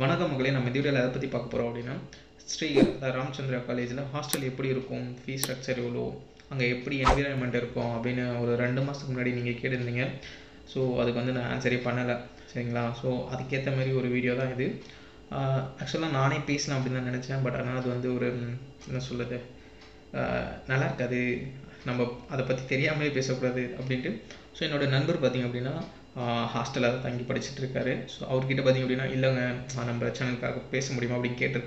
வணக்கம் மக்களே நம்ம இந்த வீடியோல அத பத்தி பார்க்க போறோம் அப்படினா ஸ்ரீ ராமச்சந்திரா காலேஜ்ல ஹாஸ்டல் எப்படி இருக்கும் ஃபீ ஸ்ட்ரக்சர் எவ்வளவு அங்க எப்படி என்விரான்மென்ட் இருக்கும் அப்படின ஒரு 2 மாசத்துக்கு முன்னாடி நீங்க கேட்டிருந்தீங்க சோ அதுக்கு வந்து நான் ஆன்சரே பண்ணல சரிங்களா சோ அதுக்கு ஏத்த மாதிரி ஒரு வீடியோ தான் இது एक्चुअली நானே பேசலாம் அப்படி தான் நினைச்சேன் பட் ஆனா அது வந்து ஒரு என்ன சொல்றது நல்லா இருக்காது நம்ம அத பத்தி தெரியாமலே பேச கூடாது அப்படிட்டு சோ என்னோட நண்பர் பாத்தீங்க அப்படினா हॉस्टल तंगी पड़ीटर सो और पाती नम्बर चैनल पेस मुड़म अब केटर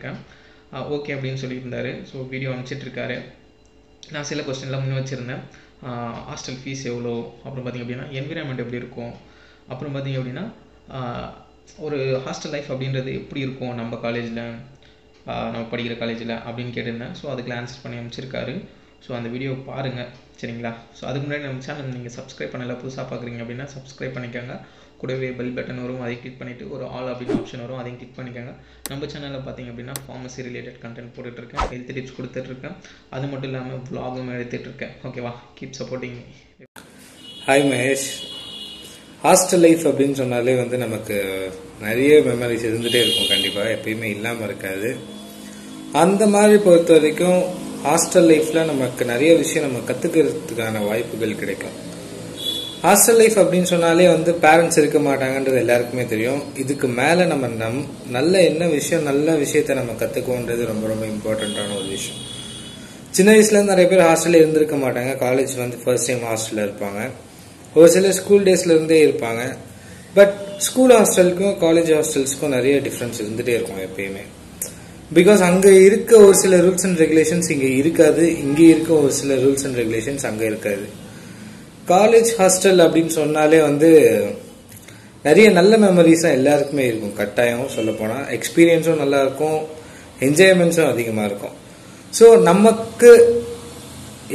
ओके अब सो वीडियो अमीचर ना सब कोशन मुन वे हॉस्टल फीस एव्वलो अब पाती एनविरानमेंट एप्ली अब पाती और हॉस्टल लाइफ अब एप्ली नम कालेज ना पड़ी कालेज अब केटर सो अद आंसर पड़ी अमीचर सो अंत वीडियो पारेंगे सर सो अद नम चल नहीं सब्सक्राइब पड़े पुसा पाक अब सब्सक्राइब पड़े बेल बटन वो क्लिक पड़े और आल अब ऑप्शन वो क्लिक पड़ेंगे नम चल पाती फार्मेसी रिलेटेड कंटेंट पड़े हेल्थ टिप्स को अद मटाम व्लॉगूमेंट ओकेवा keep supporting hi Mahesh hostel life अब वो नमक नरिया मेमोरीज़ कंपा एपये इलाम अंदमि पर हॉस्टल लाइफ नमक नरिया विषय नम कल वायप हॉस्टल लाइफ अब पेरेंट्स इतक मेल नम नशयते नम कम इम्पार्टंटान और विषय चिना वयसुला नरिया पेर hostel college first time hostel और सब स्कूल डेस्ल but school hostel college hostel नरिया डिफरेंस एपयुमे बिकॉज अगे और सब रूल्स अंड रेगुलेशन इंगे और सब रूल्स अंड रेगुलेशन अगे कॉलेज हॉस्टल अब नरिया मेमोरीज़ एल्लारुक्कुमे कट्टायम एक्सपीरियंसुम नल्ला इरुक्कुम एन्जॉयमेंट्सुम अधिकमा इरुक्कुम सो नमक्कु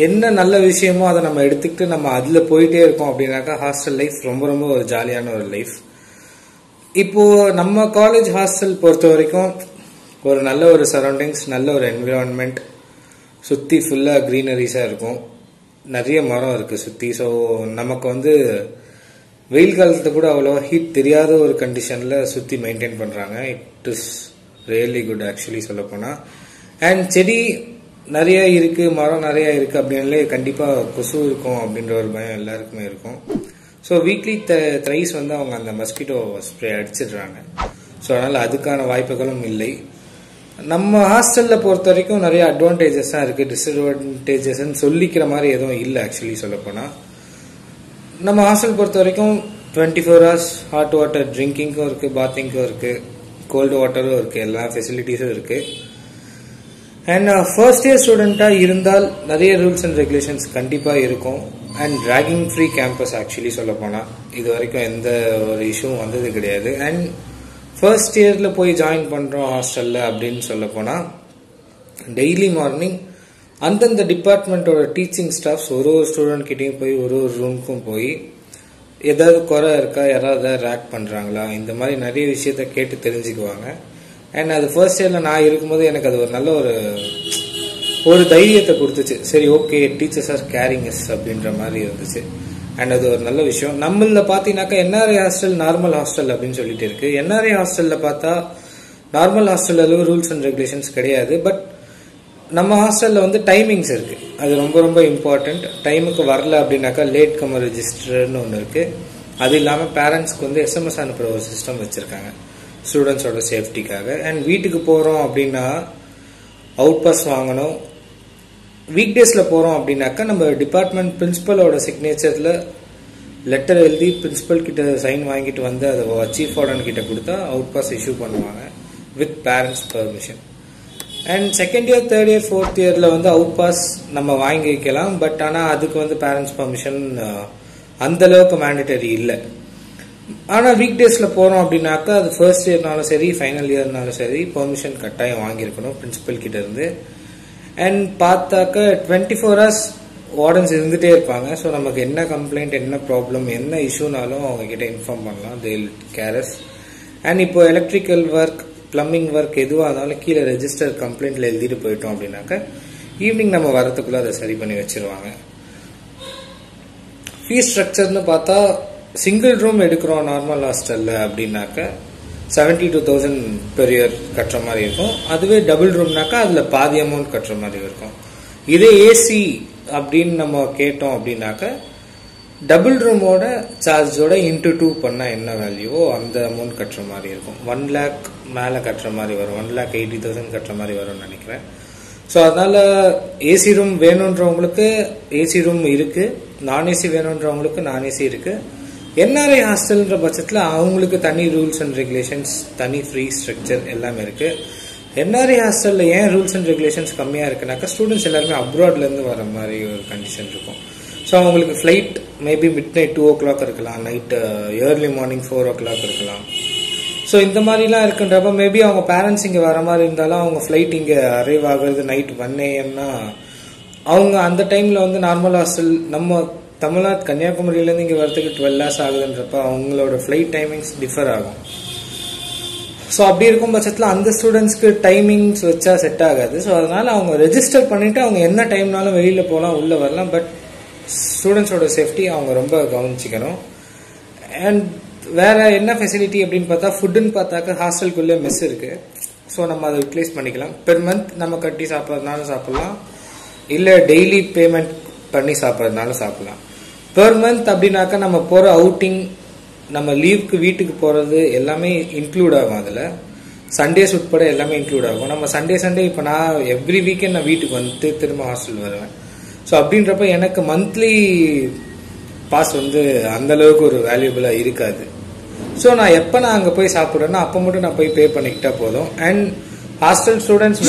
एन्न नल्ला विषयमो अद नम्म एडुत्तुक्किट्टु नम्म अदुल पोयिट्टे इरुक्कोम अप्पडिनाक्का हॉस्टल लाइफ रोम्ब रोम्ब ओरु जालियान ओरु लाइफ इप्पो नम्म कॉलेज हॉस्टल पोरुत्त वरैक्कुम और नल्ला सराउंडिंग्स नल्ला एनवायरनमेंट सुत्ती फुल्ला ग्रीनरीज़ा इरुक्कुम नरिया मरम इरुक्कु सुत्ती सो नमक्कु वंदु वेल कालत्तु कूड अवलोवा हीट तेरियाद ओरु कंडीशनल सुत्ती मेंटेन पண்றாங்க it is really good actually சொல்ல போனா and செடி நிறைய இருக்கு மரம் நிறைய இருக்கு அப்படினாலே கண்டிப்பா கொசு இருக்கும் அப்படிங்கற ஒரு பயம் எல்லாருக்குமே இருக்கும் சோ வீக்லி த்ரைஸ் வந்து அவங்க அந்த மஸ்கிட்டோ ஸ்ப்ரே அடிச்சிடுறாங்க சோ அதனால அதுக்கான வாய்ப்புகளும் இல்லை நம்ம ஹாஸ்டல்ல பொறுத்த வரைக்கும் நிறைய அட்வான்டேजेसலாம் இருக்கு டிஸ்அட்வான்டேजेस ன்னு சொல்லிக்கிற மாதிரி எதுவும் இல்ல एक्चुअली சொல்ல போனா நம்ம ஹாஸ்டல் பொறுத்த வரைக்கும் 24 hours hot water drinking க்கு இருக்கு bathing க்கு இருக்கு cold water க்கு இருக்கு எல்லா ஃபெசிலிட்டீஸும் இருக்கு and first year ஸ்டூடண்டா இருந்தால் நிறைய rules and regulations கண்டிப்பா இருக்கும் and dragging free campus actually சொல்ல போனா இது வரைக்கும் எந்த ஒரு இஷ்யூ வந்தது கிடையாது and फर्स्ट इयर पे जॉइन पड़ो हॉस्टल अब डेली मार्निंग अंदर डिपार्टमेंट टीचिंग स्टाफ और स्टूडेंट कटे रूम एदा रेक्ट पड़ा मारे नया विषयते केजिकवा अंड अब फर्स्ट इयर ना और धैर्यते कुछ sir okay teachers are caring us अब्दिंद्र मारी अंड अदर नल्ला विषय नम्मल पाती एनआरए हॉस्टल नार्मल हॉस्टल अब एनआरए हॉस्टल पाता normal hostel rules and regulation कट नम हॉस्टल वो टाइमिंग्स अब रोम रोम इम्पार्टेंट टाइमुक वरल अब लेट कम रिजिस्टर अदाम पेरेंट्स को एसएमएस अनु सिस्टम वह स्टूडेंट्सोड सेफ्टी अंड वीटुक अब आउट पास वांगणो वीक डेस्ल अब नम्बर डिपार्टमेंट प्रिंसिपलोड सिग्नेचर लेटर एल्दी प्रिंसिपल किट साइन वांगिट्टु वंदु अद चीफ वार्डन किट कुडुत्ता आउट पास इश्यू पण्णुवांगा with parents permission and second year third year fourth year वंदु आउट पास नम्म वांगिक्कलाम बट आना अदुक्कु वंदु पेरेंट्स पर्मिशन अंद अळवुक्कु मैंडेटरी इल्ल आना वीक डेस्ल पोरोम अप्पडिनाक्का अदु फर्स्ट इयरनालुम सरी फाइनल इयरनालुम सरी पर्मिशन कट्टायम वांगिरुक्कणुम प्रिंसिपल किट इरुंदु एंड पाता 24 hours वार्डन्स सो नमक एना कंप्लेंट एना प्रॉब्लम एना इश्यूनालो इन्फॉर्म पण्णलाम they will care us and इप्पो इलेक्ट्रिकल वर्क प्लम्बिंग वर्क एदुवानालुम कीला रजिस्टर कंप्लेंट एल्दिट्टु पोयिट्टोम अप्पडिनाक्का ईवनिंग नम्म वरदुक्कुल्ला अद सरी पण्णि वेच्चिरुवांगा फी स्ट्रक्चर नु पाता सिंगल रूम एडुक्रोम नॉर्मल हॉस्टल अप्पडिनाक्का 72,000 per year கட்டுற மாதிரி இருக்கும். அதுவே டபுள் ரூம்னாக்கா அதில் பாதி அமௌண்ட் கட்டுற மாதிரி இருக்கும். இதே ஏசி அப்படின்னு நம்ம கேட்டோம் அப்படின்னாக்கா டபுள் ரூமோட சார்ஜோட இன்ட்டு 2 பண்ணால் என்ன வேல்யூவோ அந்த அமௌண்ட் கட்டுற மாதிரி இருக்கும். 1 lakh மேலே கட்டுற மாதிரி வரும். 1,80,000 கட்டுற மாதிரி வரும்னு நினைக்கிறேன். ஸோ அதனால் ஏசி ரூம் வேணுன்றவங்களுக்கு ஏசி ரூம் இருக்குது, நான் ஏசி வேணுன்றவங்களுக்கு நான் ஏசி இருக்குது. என்ஆர்ஐ ஹாஸ்டல்ன்ற பட்சத்தில் அவங்களுக்கு தனி ரூல்ஸ் அண்ட் ரெகுலேஷன்ஸ், தனி ஃப்ரீ ஸ்ட்ரக்சர் எல்லாமே இருக்குது. என்ஆர்ஐ ஹாஸ்டலில் ஏன் ரூல்ஸ் அண்ட் ரெகுலேஷன்ஸ் கம்மியாக இருக்குனாக்கா ஸ்டூடெண்ட்ஸ் எல்லாருமே அப்ராட்லேருந்து வர மாதிரி ஒரு கண்டிஷன் இருக்கும். ஸோ அவங்களுக்கு ஃப்ளைட் மேபி மிட்நைட் 2 o'clock இருக்கலாம், நைட்டு ஏர்லி மார்னிங் 4 o'clock இருக்கலாம். ஸோ இந்த மாதிரிலாம் இருக்குன்றப்ப மேபி அவங்க பேரண்ட்ஸ் இங்கே வர மாதிரி இருந்தாலும் அவங்க ஃப்ளைட் இங்கே அரைவ் ஆகிறது நைட் 1 AM. அவங்க அந்த டைமில் வந்து நார்மல் ஹாஸ்டல் நம்ம தமிழ்நாடு கன்னியாகுமரியிலேருந்து இங்கே வரத்துக்கு 12 hours ஆகுதுன்றப்ப அவங்களோட ஃப்ளைட் டைமிங்ஸ் டிஃபர் ஆகும். ஸோ அப்படி இருக்கும் பட்சத்தில் அந்த ஸ்டூடெண்ட்ஸ்க்கு டைமிங்ஸ் வச்சா செட் ஆகாது. ஸோ அதனால் அவங்க ரெஜிஸ்டர் பண்ணிவிட்டு அவங்க என்ன டைம்னாலும் வெளியில் போகலாம், உள்ளே வரலாம். பட் ஸ்டூடெண்ட்ஸோட சேஃப்டி அவங்க ரொம்ப கவனிச்சிக்கணும். அண்ட் வேறு என்ன ஃபெசிலிட்டி அப்படின்னு பார்த்தா ஃபுட்டுன்னு பார்த்தாக்கா ஹாஸ்டலுக்குள்ளே மெஸ் இருக்குது. ஸோ நம்ம அதை யூட்டிலைஸ் பண்ணிக்கலாம். பெர் மந்த் நம்ம கட்டி சாப்பிட்றதுனாலும் சாப்பிட்லாம், இல்லை டெய்லி பேமெண்ட் பண்ணி சாப்பிட்றதுனாலும் சாப்பிட்லாம். பெர் மந்த் அப்படின்னாக்கா நம்ம போகிற அவுட்டிங், நம்ம லீவுக்கு வீட்டுக்கு போகிறது எல்லாமே இன்க்ளூட் ஆகும். அதில் சண்டேஸ் உட்பட எல்லாமே இன்க்ளூட் ஆகும். நம்ம சண்டே இப்போ நான் எவ்ரி வீக்கெண்ட் நான் வீட்டுக்கு வந்து திரும்ப ஹாஸ்டல் வருவேன். ஸோ அப்படின்றப்ப எனக்கு மந்த்லி பாஸ் வந்து அந்தளவுக்கு ஒரு வேல்யூபிளாக இருக்காது. ஸோ நான் எப்போ நான் அங்கே போய் சாப்பிட்றேன்னா அப்போ மட்டும் நான் போய் பே பண்ணிக்கிட்டா போதும். அண்ட் ஹாஸ்டல் ஸ்டூடெண்ட்ஸ்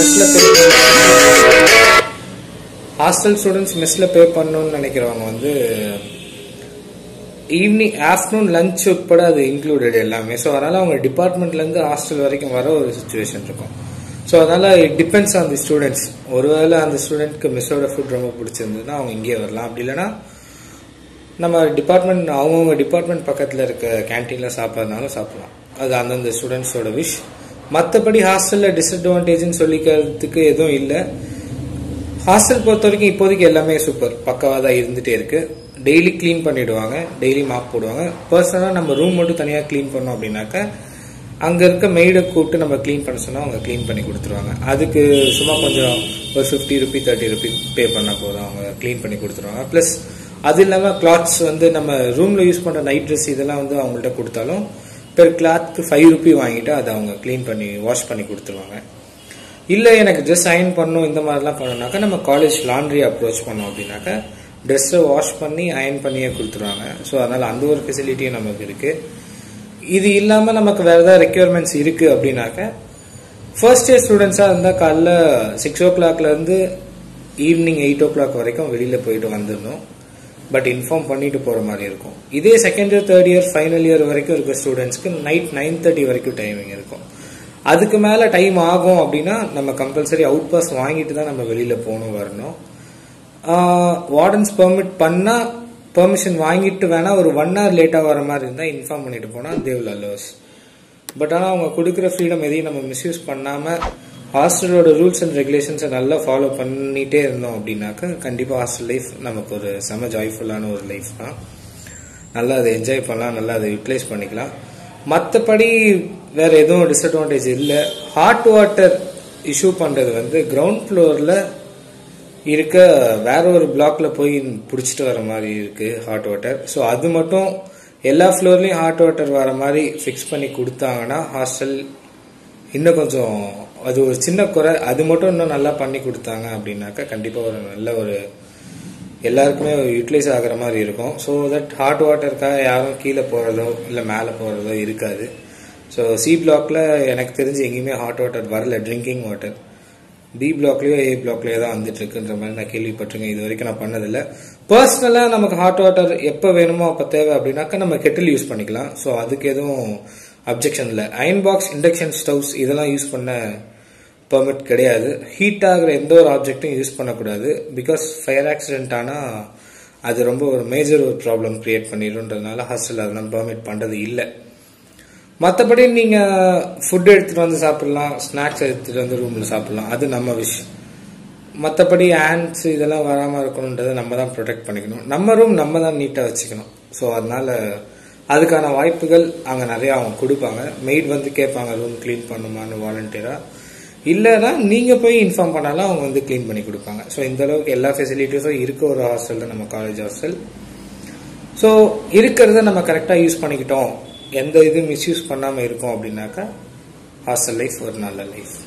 மெஸ்ஸில் பே பண்ணணும்னு நினைக்கிறவங்க வந்து ஈவினிங் ஆஃப்டர்நூன் லஞ்ச் உட்பட அது இன்க்ளூடட் எல்லாமே. ஸோ அதனால் அவங்க டிபார்ட்மெண்ட்லேருந்து ஹாஸ்டல் வரைக்கும் வர ஒரு சுச்சுவேஷன் இருக்கும். ஸோ அதனால் it depends on the students. ஒருவேளை அந்த ஸ்டூடெண்ட்க்கு மிஸ்ஸோட ஃபுட் ரொம்ப பிடிச்சிருந்ததுன்னா அவங்க இங்கேயே வரலாம். அப்படி இல்லைனா நம்ம டிபார்ட்மெண்ட் அவங்கவுங்க டிபார்ட்மெண்ட் பக்கத்தில் இருக்க கேன்டீனில் சாப்பிட்றதுனாலும் சாப்பிட்லாம். அது அந்தந்த ஸ்டூடெண்ட்ஸோட விஷ். மற்றபடி ஹாஸ்டலில் டிஸ்அட்வான்டேஜ்னு சொல்லிக்கிறதுக்கு எதுவும் இல்லை. ஹாஸ்டல் பொறுத்த வரைக்கும் இப்போதைக்கு எல்லாமே சூப்பர் பக்காவாக தான் இருந்துகிட்டே இருக்குது. டெய்லி க்ளீன் பண்ணிவிடுவாங்க, டெய்லி மாப் போடுவாங்க. பர்சனலாக நம்ம ரூம் மட்டும் தனியாக க்ளீன் பண்ணோம் அப்படின்னாக்கா அங்கே இருக்க மெய்டை கூப்பிட்டு நம்ம க்ளீன் பண்ண சொன்னால் அவங்க க்ளீன் பண்ணி கொடுத்துருவாங்க. அதுக்கு சும்மா கொஞ்சம் ஒரு 50 rupee 30 rupee பே பண்ணால் போதும், அவங்க க்ளீன் பண்ணி கொடுத்துருவாங்க. ப்ளஸ் அது இல்லாமல் கிளாத்ஸ் வந்து நம்ம ரூமில் யூஸ் பண்ணுற நைட் ட்ரெஸ் இதெல்லாம் வந்து அவங்கள்ட்ட கொடுத்தாலும் பெர் கிளாத்துக்கு 5 rupee வாங்கிட்டு அதை அவங்க க்ளீன் பண்ணி வாஷ் பண்ணி கொடுத்துருவாங்க. இல்லை எனக்கு ட்ரெஸ் அயன் பண்ணணும் இந்த மாதிரிலாம் பண்ணோம்னாக்கா நம்ம காலேஜ் லாண்ட்ரி அப்ரோச் பண்ணோம் அப்படின்னாக்கா ட்ரெஸ்ஸை வாஷ் பண்ணி அயன் பண்ணியே கொடுத்துருவாங்க. ஸோ அதனால் அந்த ஒரு ஃபெசிலிட்டியும் நமக்கு இருக்குது. இது இல்லாமல் நமக்கு வேறு ஏதாவது ரெக்யர்மெண்ட்ஸ் இருக்குது அப்படின்னாக்க ஃபர்ஸ்ட் இயர் ஸ்டூடெண்ட்ஸாக இருந்தால் காலைல 6 o'clockலேருந்து ஈவினிங் 8 o'clock வரைக்கும் வெளியில் போயிட்டு வந்துடணும். பட் இன்ஃபார்ம் பண்ணிட்டு போகிற மாதிரி இருக்கும். இதே second year, third year, final year வரைக்கும் இருக்கிற ஸ்டூடெண்ட்ஸ்க்கு நைட் 9:30 வரைக்கும் டைமிங் இருக்கும். அதுக்கு மேலே டைம் ஆகும் அப்படின்னா நம்ம கம்பல்சரி அவுட் பாஸ் வாங்கிட்டு தான் நம்ம வெளியில் போகணும் வரணும். வார்டன்ஸ் பெர்மிட் பண்ணால் பெர்மிஷன் வாங்கிட்டு வேணால் ஒரு 1 hour லேட்டாக வர மாதிரி இருந்தால் இன்ஃபார்ம் பண்ணிட்டு போனால் தேவ் அலோஸ். பட் ஆனால் அவங்க கொடுக்குற ஃப்ரீடம் எதையும் நம்ம மிஸ்யூஸ் பண்ணாமல் ஹாஸ்டலோட ரூல்ஸ் அண்ட் ரெகுலேஷன்ஸை நல்லா ஃபாலோ பண்ணிகிட்டே இருந்தோம் அப்படின்னாக்கா கண்டிப்பாக ஹாஸ்டல் லைஃப் நமக்கு ஒரு செம ஜாய்ஃபுல்லான ஒரு லைஃப் தான். நல்லா அதை என்ஜாய் பண்ணலாம், நல்லா அதை யூட்டிலைஸ் பண்ணிக்கலாம். மற்றபடி வேறு எதுவும் டிஸ்அட்வான்டேஜ் இல்லை. ஹாட் வாட்டர் இஷ்யூ பண்ணுறது வந்து கிரவுண்ட் ஃப்ளோரில் இருக்க வேற ஒரு பிளாக்ல போய் பிடிச்சிட்டு வர மாதிரி இருக்குது ஹாட் வாட்டர். ஸோ அது மட்டும் எல்லா ஃப்ளோர்லேயும் ஹாட் வாட்டர் வர மாதிரி ஃபிக்ஸ் பண்ணி கொடுத்தாங்கன்னா ஹாஸ்டல் இன்னும் கொஞ்சம் அது ஒரு சின்ன குறை. அது மட்டும் இன்னும் நல்லா பண்ணி கொடுத்தாங்க அப்படின்னாக்கா கண்டிப்பாக ஒரு நல்ல ஒரு எல்லாருக்குமே யூட்டிலைஸ் ஆகிற மாதிரி இருக்கும். ஸோ தட் ஹாட் வாட்டருக்காக யாரும் கீழே போகிறதோ இல்லை மேலே போகிறதோ இருக்காது. ஸோ சி பிளாக்ல எனக்கு தெரிஞ்சு எங்கேயுமே ஹாட் வாட்டர் வரல, ட்ரிங்கிங் வாட்டர். பி பிளாக்லேயோ ஏ பிளாக்லேயோ தான் வந்துட்டு இருக்குன்ற மாதிரி நான் கேள்விப்பட்டிருக்கேன். இது வரைக்கும் நான் பண்ணதில்லை. பர்சனலாக நமக்கு ஹாட் வாட்டர் எப்போ வேணுமோ அப்போ தேவை அப்படின்னாக்கா நம்ம கெட்டில் யூஸ் பண்ணிக்கலாம். ஸோ அதுக்கு எதுவும் அப்ஜெக்ஷன் இல்லை. அயன் பாக்ஸ், இண்டக்ஷன் ஸ்டவ்ஸ் இதெல்லாம் யூஸ் பண்ண பெர்மிட் கிடையாது. ஹீட் ஆகிற எந்த ஒரு ஆப்ஜெக்டும் யூஸ் பண்ணக்கூடாது. பிகாஸ் ஃபயர் ஆக்சிடென்ட் ஆனால் அது ரொம்ப ஒரு மேஜர் ஒரு ப்ராப்ளம் கிரியேட் பண்ணிடும்ன்றதுனால ஹாஸ்டல் அதெல்லாம் பெர்மிட் பண்ணுறது இல்லை. மற்றபடி நீங்கள் ஃபுட்டு எடுத்துகிட்டு வந்து சாப்பிட்லாம், ஸ்நாக்ஸ் எடுத்துகிட்டு வந்து ரூமில் சாப்பிட்லாம், அது நம்ம விஷயம். மற்றபடி ஹேண்ட்ஸ் இதெல்லாம் வராமல் இருக்கணுன்றதை நம்ம தான் ப்ரொடெக்ட் பண்ணிக்கணும். நம்ம ரூம் நம்ம தான் நீட்டாக வச்சுக்கணும். ஸோ அதனால் அதுக்கான வாய்ப்புகள் அங்கே நிறையா அவங்க கொடுப்பாங்க. மெய்ட் வந்து கேட்பாங்க ரூம் க்ளீன் பண்ணுமான்னு வாலண்டியராக, இல்லைன்னா நீங்கள் போய் இன்ஃபார்ம் பண்ணாலும் அவங்க வந்து க்ளீன் பண்ணி கொடுப்பாங்க. ஸோ இந்தளவுக்கு எல்லா ஃபெசிலிட்டிஸும் இருக்க ஒரு ஹாஸ்டல் தான் நம்ம காலேஜ் ஹாஸ்டல். ஸோ இருக்கிறத நம்ம கரெக்டாக யூஸ் பண்ணிக்கிட்டோம், எந்த இதுவும் மிஸ்யூஸ் பண்ணாமல் இருக்கோம் அப்படின்னாக்கா ஹாஸ்டல் லைஃப் ஒரு நல்ல லைஃப்.